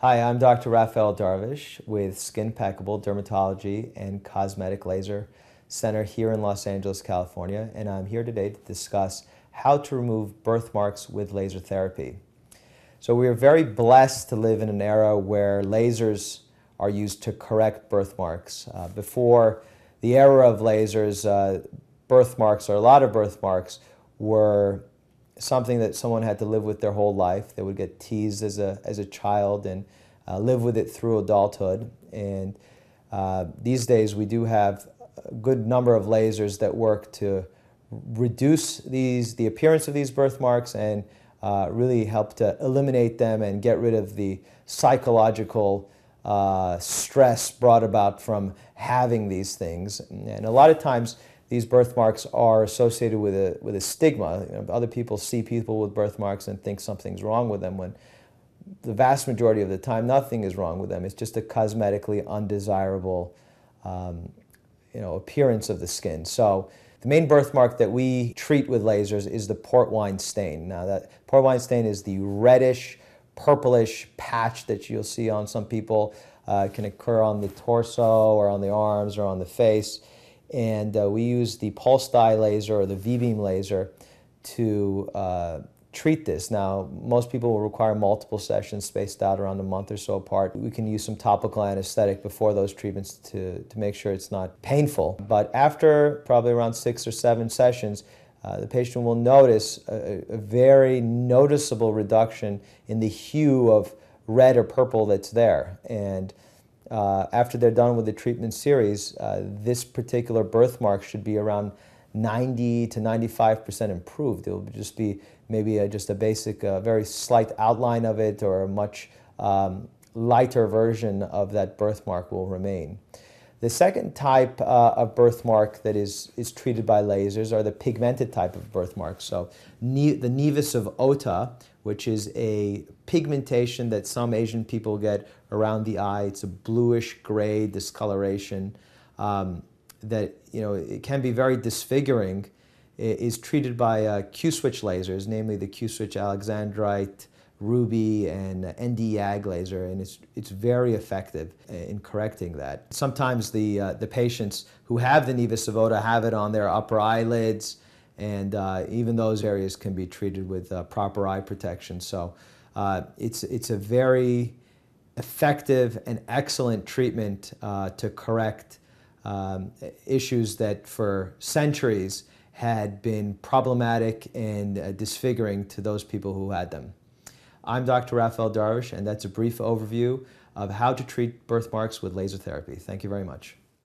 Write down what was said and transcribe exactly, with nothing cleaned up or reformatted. Hi, I'm Doctor Rafael Darvish with SkinPeckable Dermatology and Cosmetic Laser Center here in Los Angeles, California, and I'm here today to discuss how to remove birthmarks with laser therapy. So we are very blessed to live in an era where lasers are used to correct birthmarks. Uh, before the era of lasers, uh, birthmarks, or a lot of birthmarks, were something that someone had to live with their whole life. They would get teased as a, as a child and uh, live with it through adulthood. And uh, these days we do have a good number of lasers that work to reduce these, the appearance of these birthmarks and uh, really help to eliminate them and get rid of the psychological uh, stress brought about from having these things. And a lot of times these birthmarks are associated with a, with a stigma. You know, other people see people with birthmarks and think something's wrong with them when the vast majority of the time nothing is wrong with them. It's just a cosmetically undesirable um, you know, appearance of the skin. So the main birthmark that we treat with lasers is the port wine stain. Now that port wine stain is the reddish, purplish patch that you'll see on some people. Uh, it can occur on the torso or on the arms or on the face. And uh, we use the pulsed dye laser or the V beam laser to uh, treat this. Now, most people will require multiple sessions spaced out around a month or so apart. We can use some topical anesthetic before those treatments to, to make sure it's not painful. But after probably around six or seven sessions, uh, the patient will notice a, a very noticeable reduction in the hue of red or purple that's there. And Uh, after they're done with the treatment series, uh, this particular birthmark should be around ninety to ninety-five percent improved. It will just be maybe a, just a basic, uh, very slight outline of it, or a much um, lighter version of that birthmark will remain. The second type uh, of birthmark that is, is treated by lasers are the pigmented type of birthmarks. So ne the nevus of Ota, which is a pigmentation that some Asian people get around the eye. It's a bluish gray discoloration um, that, you know, it can be very disfiguring. It is treated by uh, Q-switch lasers, namely the Q-switch Alexandrite, ruby, and N d YAG laser, and it's, it's very effective in correcting that. Sometimes the, uh, the patients who have the nevus of Ota have it on their upper eyelids, and uh, even those areas can be treated with uh, proper eye protection. So uh, it's, it's a very effective and excellent treatment uh, to correct um, issues that for centuries had been problematic and uh, disfiguring to those people who had them. I'm Doctor Rafael Darvish, and that's a brief overview of how to treat birthmarks with laser therapy. Thank you very much.